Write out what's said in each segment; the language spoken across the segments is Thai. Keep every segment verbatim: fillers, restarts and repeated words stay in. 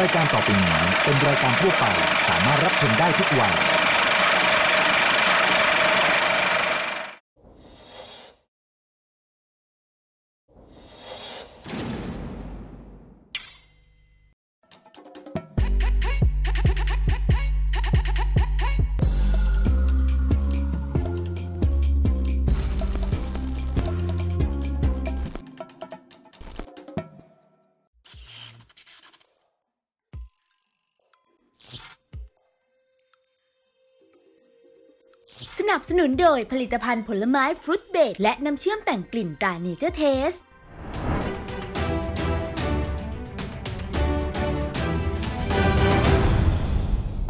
รายการต่อไปนี้เป็นรายการทั่วไปสามารถรับชมได้ทุกวัยสนับสนุนโดยผลิตภัณฑ์ผลไม้ฟรุตเบรดและน้ำเชื่อมแต่งกลิ่นตราเนเจอร์เทส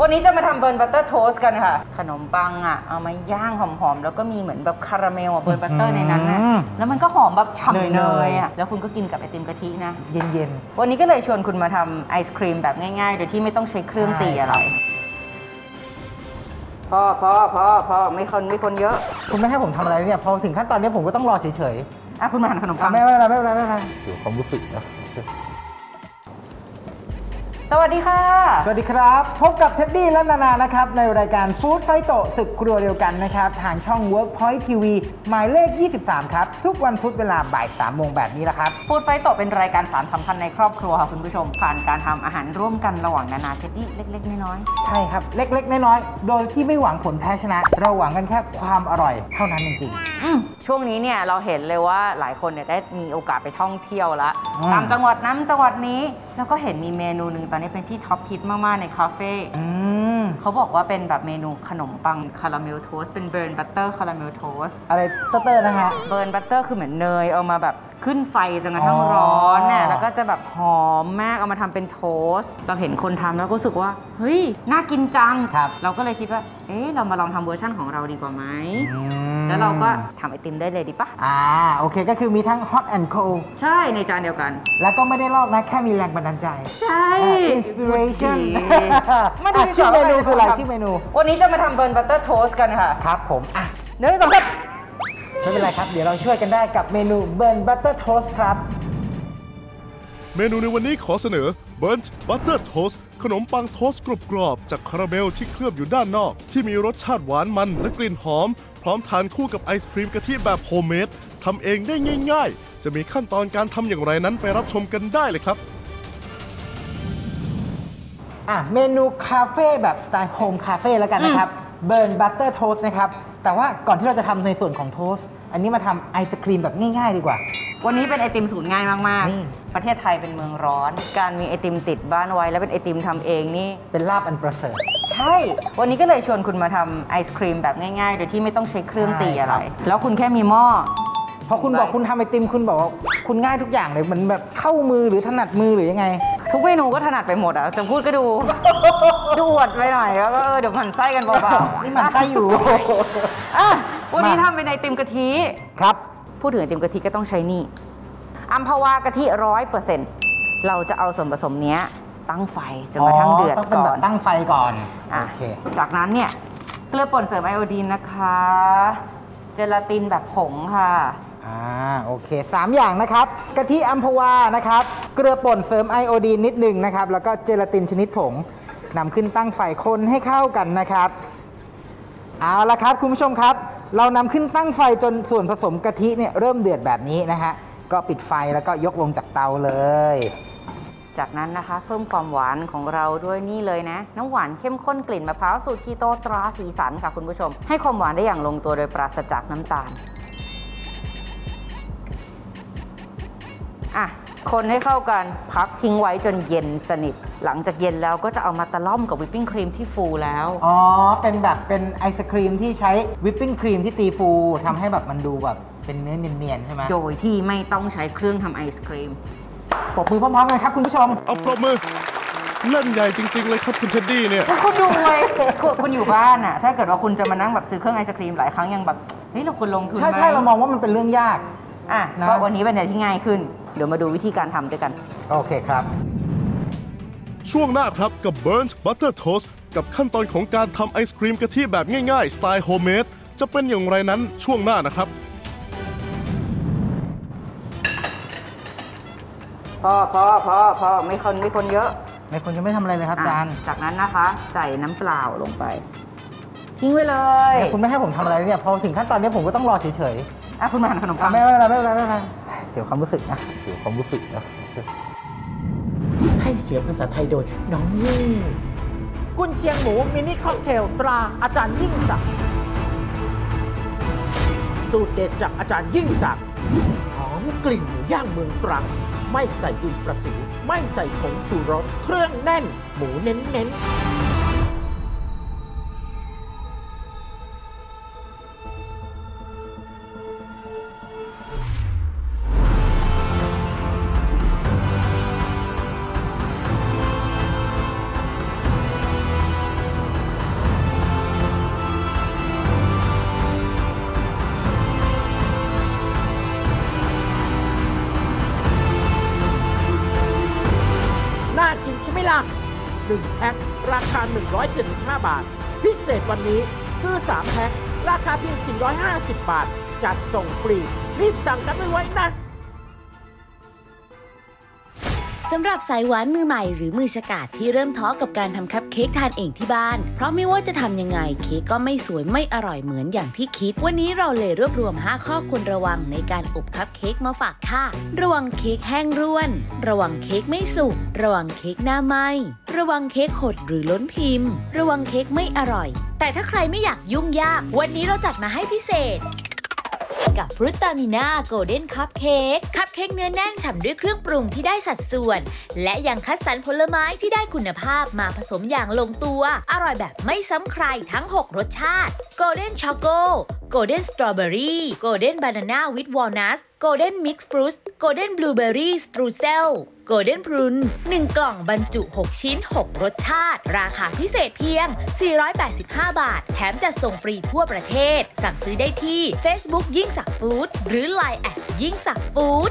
วันนี้จะมาทำเบิร์นบัตเตอร์โทสกันค่ะขนมปังอ่ะเอามาย่างหอมๆแล้วก็มีเหมือนแบบคาราเมลอ่ะเบิร์นบัตเตอร์ในนั้นนะแล้วมันก็หอมแบบฉ่ำเนยอ่ะแล้วคุณก็กินกับไอติมกะทินะเย็นๆวันนี้ก็เลยชวนคุณมาทำไอศครีมแบบง่ายๆโดยที่ไม่ต้องใช้เครื่องตีอะไรพ่อพ่อพ่อพ่อไม่คนไม่คนเยอะคุณไม่ให้ผมทำอะไรเนี่ยพอถึงขั้นตอนนี้ผมก็ต้องรอเฉยๆอ่ะคุณมาหั่นขนมปังไม่ไม่ไม่ไม่ไม่เดี๋ยวความรู้สึกนะสวัสดีค่ะสวัสดีครับพบกับเท็ดดี้และนานานะครับในรายการฟู้ดไฟโตศึกครัวเดียวกันนะครับทางช่อง Workpoint ที วี หมายเลขยี่สิบสามครับทุกวันพุธเวลาบ่ายสามโมงแบบนี้แหละครับฟู้ดไฟโตเป็นรายการสารสัมพันธ์ในครอบครัวค่ะคุณผู้ชมผ่านการทำอาหารร่วมกันระหว่างนานาเท็ดดี้เล็กๆน้อยๆใช่ครับเล็กๆน้อยๆโดยที่ไม่หวังผลแพ้ชนะเราหวังกันแค่ความอร่อยเท่านั้นจริงๆช่วงนี้เนี่ยเราเห็นเลยว่าหลายคนเนี่ยได้มีโอกาสไปท่องเที่ยวละตามจังหวัดนั้นจังหวัดนี้แล้วก็เห็นมีเมนูนึงตอนนี้เป็นที่ท็อปฮิตมากๆในคาเฟ่เขาบอกว่าเป็นแบบเมนูขนมปังคาราเมลโทสเป็นเบิร์นบัตเตอร์คาราเมลโทสอะไรเตอร์นะคะเบิร์นบัตเตอร์คือเหมือนเนยเอามาแบบขึ้นไฟจนกระทั่งร้อนเนี่ยแล้วก็จะแบบหอมมากเอามาทำเป็นโทสเราเห็นคนทำแล้วก็รู้สึกว่าเฮ้ยน่ากินจังเราก็เลยคิดว่าเอ๊ะเรามาลองทำเวอร์ชั่นของเราดีกว่าไหมแล้วเราก็ทำไอติมได้เลยดีปะอ่าโอเคก็คือมีทั้ง Hot and Cold ใช่ในจานเดียวกันแล้วก็ไม่ได้ลอกนะแค่มีแรงบันดาลใจใช่ Inspiration มาดูชื่อเมนูคืออะไรชื่อเมนูวันนี้จะมาทำ Burn Butter Toast กันค่ะครับผมอ่ะเนื้อสองแบบไม่เป็นไรครับเดี๋ยวเราช่วยกันได้กับเมนู Burn Butter Toast ครับเมนูในวันนี้ขอเสนอ Burn Butter Toast ขนมปังโทสต์กรอบๆจากคาราเมลที่เคลือบอยู่ด้านนอกที่มีรสชาติหวานมันและกลิ่นหอมพร้อมทานคู่กับไอศครีมกะทิแบบโฮมเมดทำเองได้ง่ายๆจะมีขั้นตอนการทำอย่างไรนั้นไปรับชมกันได้เลยครับอ่ะเมนูคาเฟ่แบบสไตล์โฮมคาเฟ่แล้วกันนะครับเบิร์นบัตเตอร์โทสนะครับแต่ว่าก่อนที่เราจะทำในส่วนของโทสอันนี้มาทำไอศครีมแบบง่ายๆดีกว่าวันนี้เป็นไอติมสูตรง่ายมากๆประเทศไทยเป็นเมืองร้อนการมีไอติมติดบ้านไว้และเป็นไอติมทำเองนี่เป็นลาภอันประเสริฐใช่วันนี้ก็เลยชวนคุณมาทำไอศครีมแบบง่ายๆโดยที่ไม่ต้องใช้เครื่องตีอะไรแล้วคุณแค่มีหม้อพอคุณบอกคุณทำไอติมคุณบอกว่าคุณง่ายทุกอย่างเลยมันแบบเข้ามือหรือถนัดมือหรือยังไงทุกเมนูก็ถนัดไปหมดอ่ะแต่พูดก็ดูดูอวดไปหน่อยแล้วก็เดี๋ยวมันไส้กันเบาๆนี่มันไส้อยู่วันนี้ทำเป็นไอติมกะทิครับพูดถึงไอติมกะทิก็ต้องใช้นี่อัมพวากะทิร้อยเปอร์เซ็นต์เราจะเอาส่วนผสมเนี้ยตั้งไฟจนกระทั่งเดือดก่อนตั้งไฟก่อนอ่ะจากนั้นเนี่ยเกลือป่นเสริมไอโอดีนนะคะเจลาตินแบบผงค่ะอ่าโอเคสามอย่างนะครับกะทิอัมพวานะครับเกลือป่นเสริมไอโอดีนนิดหนึ่งนะครับแล้วก็เจลาตินชนิดผงนำขึ้นตั้งไฟคนให้เข้ากันนะครับเอาละครับคุณผู้ชมครับเรานำขึ้นตั้งไฟจนส่วนผสมกะทิเนี่ยเริ่มเดือดแบบนี้นะฮะก็ปิดไฟแล้วก็ยกลงจากเตาเลยจากนั้นนะคะเพิ่มความหวานของเราด้วยนี่เลยนะน้ำหวานเข้มข้นกลิ่นมะพร้าวสูตรคีโตตราสีสันค่ะคุณผู้ชมให้ความหวานได้อย่างลงตัวโดยปราศจากน้ำตาลอ่ะคนให้เข้ากันพักทิ้งไว้จนเย็นสนิทหลังจากเย็นแล้วก็จะเอามาตะล่อมกับวิปปิ้งครีมที่ฟูแล้วอ๋อเป็นแบบเป็นไอศครีมที่ใช้วิปปิ้งครีมที่ตีฟูทำให้แบบมันดูแบบเป็นเนื้อเนียนๆใช่ไหมโดยที่ไม่ต้องใช้เครื่องทำไอศครีมปรบมือพร้อมๆกันครับคุณผู้ชมเอาปรบมือเล่นใหญ่จริงๆเลยครับคุณเท็ดดี้เนี่ยคุณดูเลยคุณอยู่บ้านอ่ะถ้าเกิดว่าคุณจะมานั่งแบบซื้อเครื่องไอศครีมหลายครั้งยังแบบเฮ้ยเราควรลงทุนใช่ใช่เรามองว่ามันเป็นเรื่องยากอ่ะก็วันนี้เป็นอะไรที่ง่ายขึ้นเดี๋ยวมาดูวิธีการทำด้วยกันโอเคครับช่วงหน้าครับกับ Burnt Butter Toast กับขั้นตอนของการทำไอศครีมกะทิแบบง่ายๆสไตล์โฮมเมดจะเป็นอย่างไรนั้นช่วงหน้านะครับพ่อพ่อพ่อพ่อไม่คนไม่คนเยอะ ไม่ควรจะไม่ทำอะไรเลยครับอาจารย์จากนั้นนะคะใส่น้ำเปล่าลงไปทิ้งไว้เลยคุณไม่ให้ผมทำอะไรเนี่ยพอถึงขั้นตอนนี้ผมก็ต้องรอเฉยๆอ่ะคุณมาหั่นขนมปังไม่ไม่ไม่ไม่ไม่เสียความรู้สึกนะเสียความรู้สึกนะให้เสียภาษาไทยโดยน้องยิ่งกุนเชียงหมูมินิค็อกเทลตราอาจารย์ยิ่งศักดิ์สูตรเด็ดจากอาจารย์ยิ่งศักดิ์หอมกลิ่นหมูย่างเมืองตรังไม่ใส่อินประสิวไม่ใส่ผงชูรสเครื่องแน่นหมูเน้นๆหนึ่งแพ็คราคาหนึ่งร้อยเจ็ดสิบห้าบาทพิเศษวันนี้ซื้อสามแพ็คราคาเพียงสี่ร้อยห้าสิบบาทจัดส่งฟรีรีบสั่งกันไว้นะสำหรับสายหวานมือใหม่หรือมือฉกาจที่เริ่มท้อกับการทำคัพเค้กทานเองที่บ้านเพราะไม่ว่าจะทำยังไงเค้กก็ไม่สวยไม่อร่อยเหมือนอย่างที่คิดวันนี้เราเลยรวบรวมห้าข้อควรระวังในการอบคัพเค้กมาฝากค่ะระวังเค้กแห้งร่วนระวังเค้กไม่สุกระวังเค้กหน้าไหม้ระวังเค้กหดหรือล้นพิมพ์ระวังเค้กไม่อร่อยแต่ถ้าใครไม่อยากยุ่งยากวันนี้เราจัดมาให้พิเศษกับฟรุตตามิน่าโกลเด้นคัพเค้กคัพเค้กเนื้อแน่นฉ่ำด้วยเครื่องปรุงที่ได้สัดส่วนและยังคัดสรรผลไม้ที่ได้คุณภาพมาผสมอย่างลงตัวอร่อยแบบไม่ซ้ำใครทั้งหกรสชาติโกลเด้นช็อกโกโกลเด้นสตรอเบอรี่โกลเด้นบานาน่าวิดวอลนัทโกลเด้นมิกซ์ฟรุตโกลเด้นบลูเบอรี่สตรูเซลโกลเด้นพรุนหนึ่งกล่องบรรจุหกชิ้นหกรสชาติราคาพิเศษเพียงสี่ร้อยแปดสิบห้าบาทแถมจัดส่งฟรีทั่วประเทศสั่งซื้อได้ที่ Facebook ยิ่งศักดิ์ฟู้ดหรือ ไลน์ แอท ยิ่งศักดิ์ฟู้ด